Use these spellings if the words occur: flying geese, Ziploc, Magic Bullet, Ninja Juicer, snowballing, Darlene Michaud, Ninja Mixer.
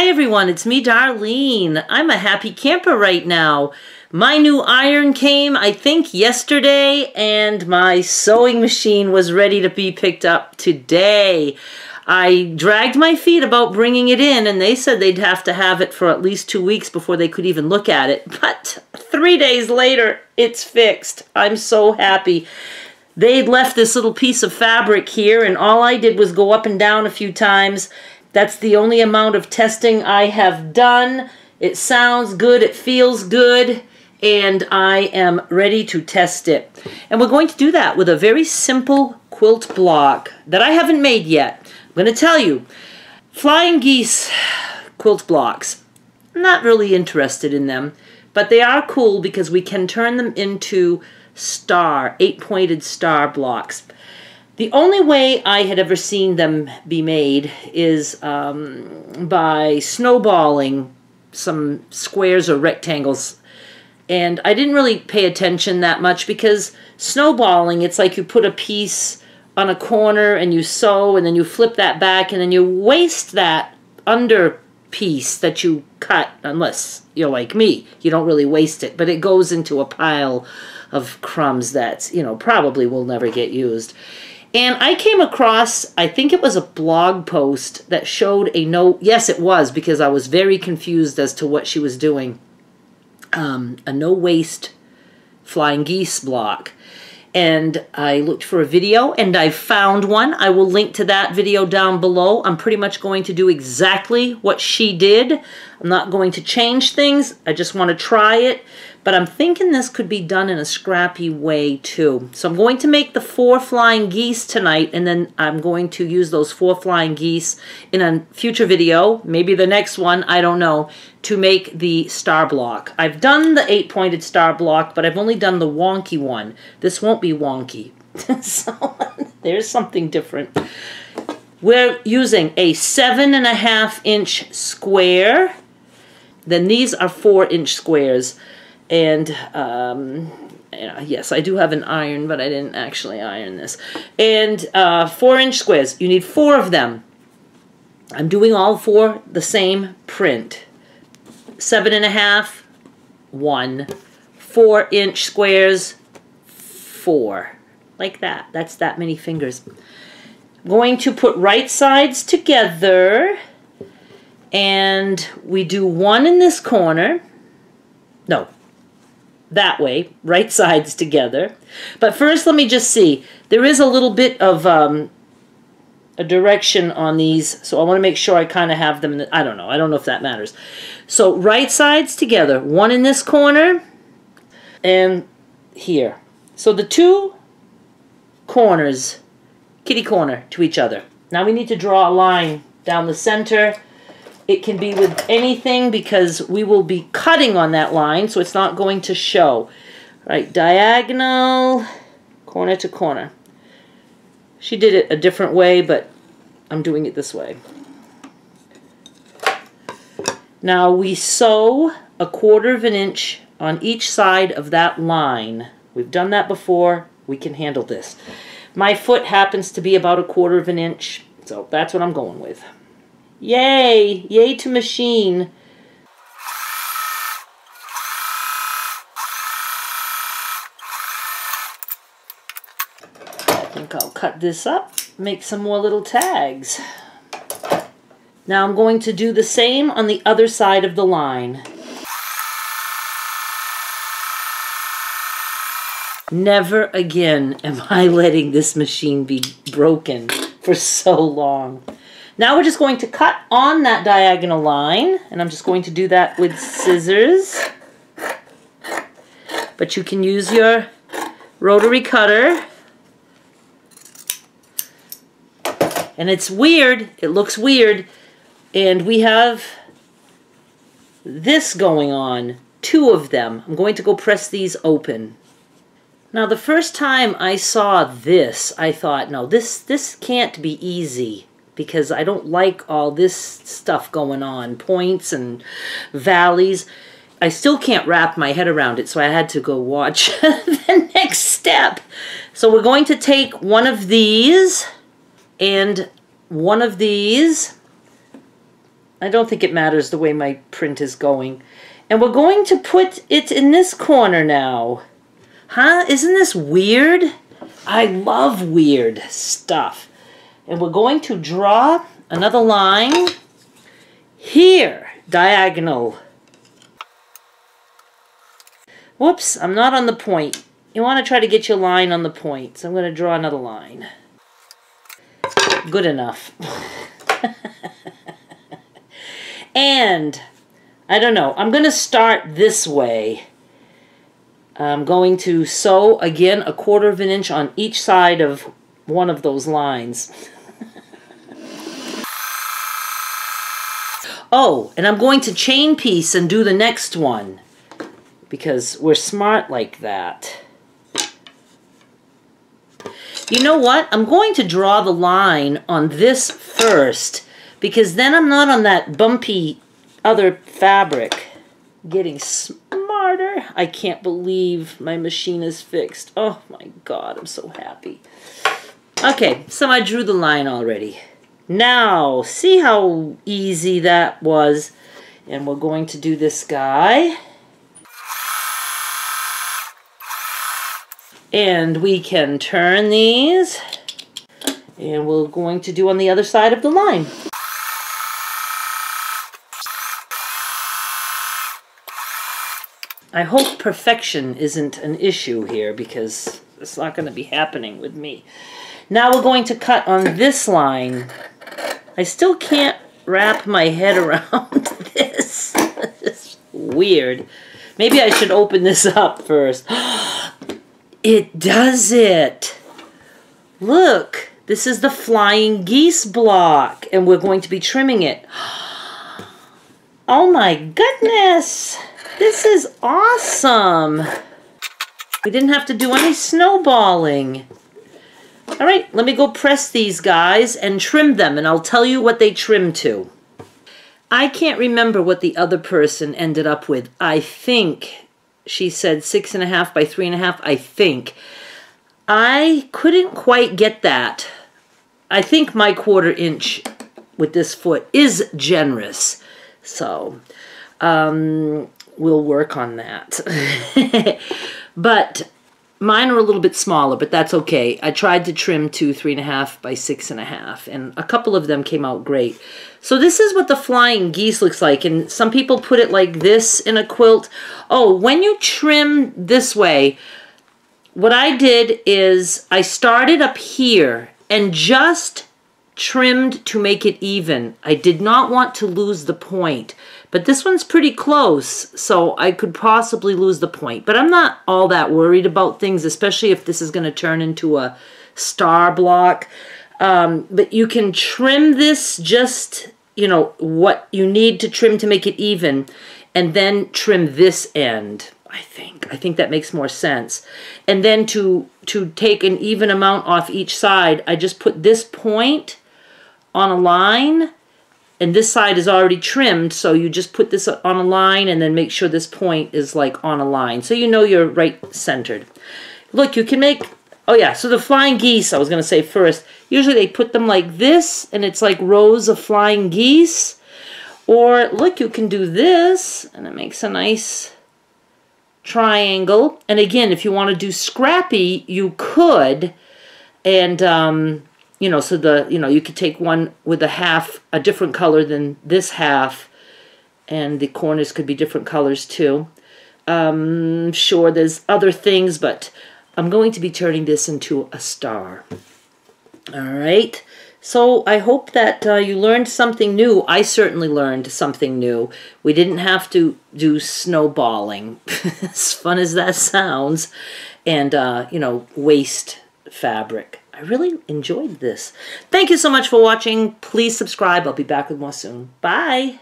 Hi everyone, it's me, Darlene. I'm a happy camper right now. My new iron came, I think, yesterday, and my sewing machine was ready to be picked up today. I dragged my feet about bringing it in, and they said they'd have to have it for at least 2 weeks before they could even look at it. But 3 days later, it's fixed. I'm so happy. They'd left this little piece of fabric here, and all I did was go up and down a few times. That's the only amount of testing I have done. It sounds good, it feels good, and I am ready to test it. And we're going to do that with a very simple quilt block that I haven't made yet. I'm going to tell you, flying geese quilt blocks, I'm not really interested in them, but they are cool because we can turn them into star, 8-pointed star blocks. The only way I had ever seen them be made is by snowballing some squares or rectangles. And I didn't really pay attention that much because snowballing, it's like you put a piece on a corner and you sew and then you flip that back and then you waste that under piece that you cut, unless you're like me. You don't really waste it, but it goes into a pile of crumbs that, you know, probably will never get used. And I came across, I think it was a blog post that showed a no, yes it was, because I was very confused as to what she was doing, a no-waste flying geese block. And I looked for a video and I found one. I will link to that video down below. I'm pretty much going to do exactly what she did. I'm not going to change things. I just want to try it. But I'm thinking this could be done in a scrappy way too. So I'm going to make the 4 flying geese tonight, and then I'm going to use those 4 flying geese in a future video, maybe the next one, I don't know, to make the star block. I've done the 8-pointed star block, but I've only done the wonky one. This won't be wonky. So there's something different. We're using a 7.5-inch square. Then these are 4-inch squares. And, yes, I do have an iron, but I didn't actually iron this. And 4-inch squares. You need 4 of them. I'm doing all 4 the same print. 7.5, 1. 4-inch squares, 4. Like that. That's that many fingers. I'm going to put right sides together. And we do 1 in this corner. No. That way, right sides together. But first, let me just see. There is a little bit of a direction on these, so I want to make sure I kind of have them. I don't know. I don't know if that matters. So right sides together. 1 in this corner and here. So the 2 corners, kitty corner, to each other. Now we need to draw a line down the center. It can be with anything because we will be cutting on that line, so it's not going to show. Right, diagonal, corner to corner. She did it a different way, but I'm doing it this way. Now we sew 1/4 inch on each side of that line. We've done that before. We can handle this. My foot happens to be about 1/4 inch, so that's what I'm going with. Yay! Yay to machine! I think I'll cut this up, make some more little tags. Now I'm going to do the same on the other side of the line. Never again am I letting this machine be broken for so long. Now we're just going to cut on that diagonal line, and I'm just going to do that with scissors. But you can use your rotary cutter. And it's weird, it looks weird, and we have this going on, 2 of them. I'm going to go press these open. Now the first time I saw this, I thought, no, this can't be easy, because I don't like all this stuff going on, points and valleys. I still can't wrap my head around it, so I had to go watch the next step. So we're going to take 1 of these and 1 of these I don't think it matters the way my print is going. And we're going to put it in this corner now. Huh? Isn't this weird? I love weird stuff. And we're going to draw another line here, diagonal. Whoops, I'm not on the point. You want to try to get your line on the point. So I'm going to draw another line. Good enough. And I don't know, I'm going to start this way. I'm going to sew again 1/4 inch on each side of one of those lines. Oh, and I'm going to chain piece and do the next one because we're smart like that. You know what? I'm going to draw the line on this first because then I'm not on that bumpy other fabric. Getting smarter. I can't believe my machine is fixed. Oh my God, I'm so happy. Okay, so I drew the line already. Now, see how easy that was? And we're going to do this guy. And we can turn these. And we're going to do on the other side of the line. I hope perfection isn't an issue here because it's not going to be happening with me. Now we're going to cut on this line. I still can't wrap my head around this. It's weird. Maybe I should open this up first. It does it. Look, this is the flying geese block, and we're going to be trimming it. Oh my goodness. This is awesome. We didn't have to do any snowballing. All right, let me go press these guys and trim them, and I'll tell you what they trim to. I can't remember what the other person ended up with. I think she said 6.5 by 3.5, I think. I couldn't quite get that. I think my 1/4 inch with this foot is generous. So, we'll work on that. But mine are a little bit smaller, but that's okay. I tried to trim to 3.5 by 6.5, and a couple of them came out great. So this is what the flying geese looks like, and some people put it like this in a quilt. Oh, when you trim this way, what I did is I started up here and just trimmed to make it even. I did not want to lose the point. But this one's pretty close, so I could possibly lose the point. But I'm not all that worried about things, especially if this is going to turn into a star block. But you can trim this just, you know, what you need to trim to make it even, and then trim this end, I think. I think that makes more sense. And then to take an even amount off each side, I just put this point on a line. And this side is already trimmed, so you just put this on a line and then make sure this point is like on a line. So you know you're right centered. Look, you can make, oh yeah, so the flying geese, I was going to say first, usually they put them like this and it's like rows of flying geese. Or look, you can do this and it makes a nice triangle. And again, if you want to do scrappy, you could. And, you know, so the, you know, you could take one with a half, a different color than this half, and the corners could be different colors too. Sure, there's other things, but I'm going to be turning this into a star. All right, so I hope that you learned something new. I certainly learned something new. We didn't have to do snowballing, as fun as that sounds, and, you know, waste fabric. I really enjoyed this. Thank you so much for watching. Please subscribe. I'll be back with more soon. Bye.